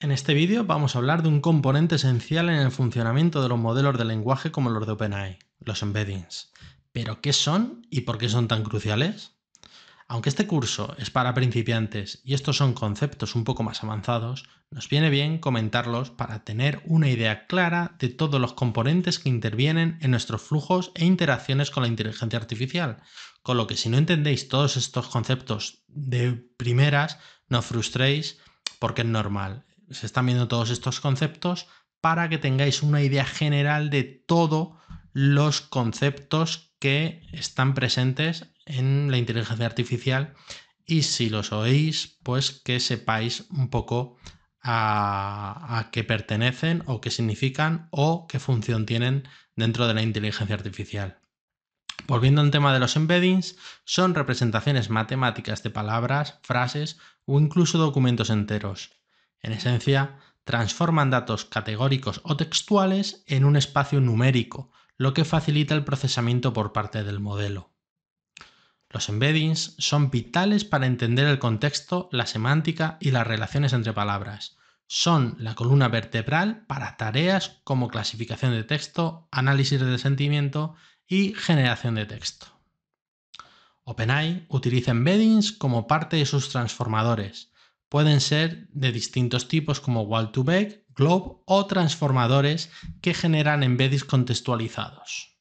En este vídeo vamos a hablar de un componente esencial en el funcionamiento de los modelos de lenguaje como los de OpenAI, los embeddings. ¿Pero qué son y por qué son tan cruciales? Aunque este curso es para principiantes y estos son conceptos un poco más avanzados, nos viene bien comentarlos para tener una idea clara de todos los componentes que intervienen en nuestros flujos e interacciones con la inteligencia artificial, con lo que si no entendéis todos estos conceptos de primeras, no os frustréis porque es normal. Se están viendo todos estos conceptos para que tengáis una idea general de todos los conceptos que están presentes en la inteligencia artificial y si los oís, pues que sepáis un poco a qué pertenecen o qué significan o qué función tienen dentro de la inteligencia artificial. Volviendo al tema de los embeddings, son representaciones matemáticas de palabras, frases o incluso documentos enteros. En esencia, transforman datos categóricos o textuales en un espacio numérico, lo que facilita el procesamiento por parte del modelo. Los embeddings son vitales para entender el contexto, la semántica y las relaciones entre palabras. Son la columna vertebral para tareas como clasificación de texto, análisis de sentimiento y generación de texto. OpenAI utiliza embeddings como parte de sus transformadores. Pueden ser de distintos tipos como word2vec, GloVe o transformadores que generan embeddings contextualizados.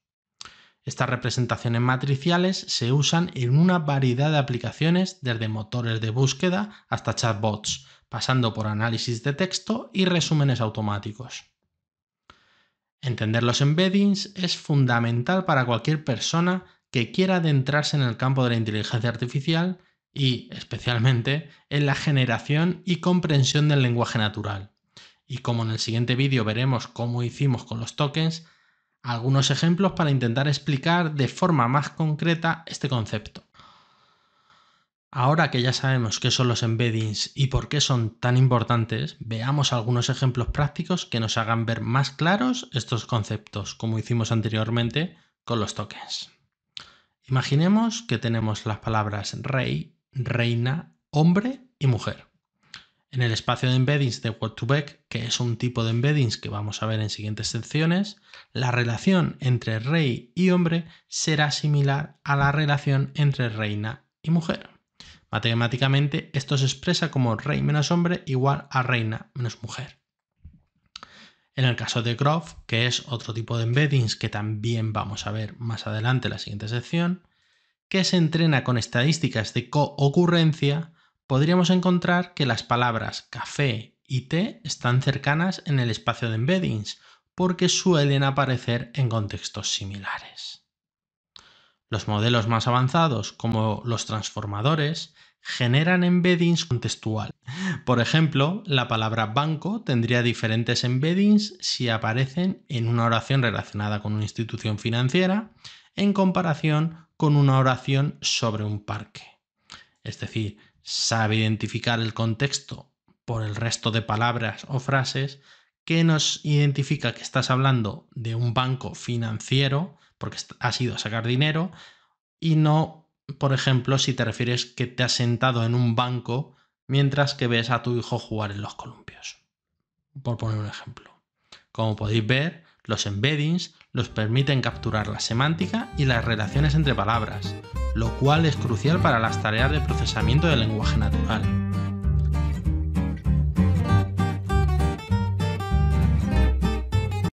Estas representaciones matriciales se usan en una variedad de aplicaciones desde motores de búsqueda hasta chatbots, pasando por análisis de texto y resúmenes automáticos. Entender los embeddings es fundamental para cualquier persona que quiera adentrarse en el campo de la inteligencia artificial y, especialmente, en la generación y comprensión del lenguaje natural. Y como en el siguiente vídeo veremos cómo hicimos con los tokens, algunos ejemplos para intentar explicar de forma más concreta este concepto. Ahora que ya sabemos qué son los embeddings y por qué son tan importantes, veamos algunos ejemplos prácticos que nos hagan ver más claros estos conceptos, como hicimos anteriormente con los tokens. Imaginemos que tenemos las palabras rey, reina, hombre y mujer. En el espacio de embeddings de word2vec, que es un tipo de embeddings que vamos a ver en siguientes secciones, la relación entre rey y hombre será similar a la relación entre reina y mujer. Matemáticamente, esto se expresa como rey menos hombre igual a reina menos mujer. En el caso de GloVe, que es otro tipo de embeddings que también vamos a ver más adelante en la siguiente sección, que se entrena con estadísticas de coocurrencia, podríamos encontrar que las palabras café y té están cercanas en el espacio de embeddings porque suelen aparecer en contextos similares. Los modelos más avanzados, como los transformadores, generan embeddings contextuales. Por ejemplo, la palabra banco tendría diferentes embeddings si aparecen en una oración relacionada con una institución financiera en comparación con una oración sobre un parque. Es decir, sabe identificar el contexto por el resto de palabras o frases que nos identifica que estás hablando de un banco financiero porque has ido a sacar dinero y no, por ejemplo, si te refieres que te has sentado en un banco mientras que ves a tu hijo jugar en los columpios, por poner un ejemplo. Como podéis ver, los embeddings nos permiten capturar la semántica y las relaciones entre palabras, lo cual es crucial para las tareas de procesamiento del lenguaje natural.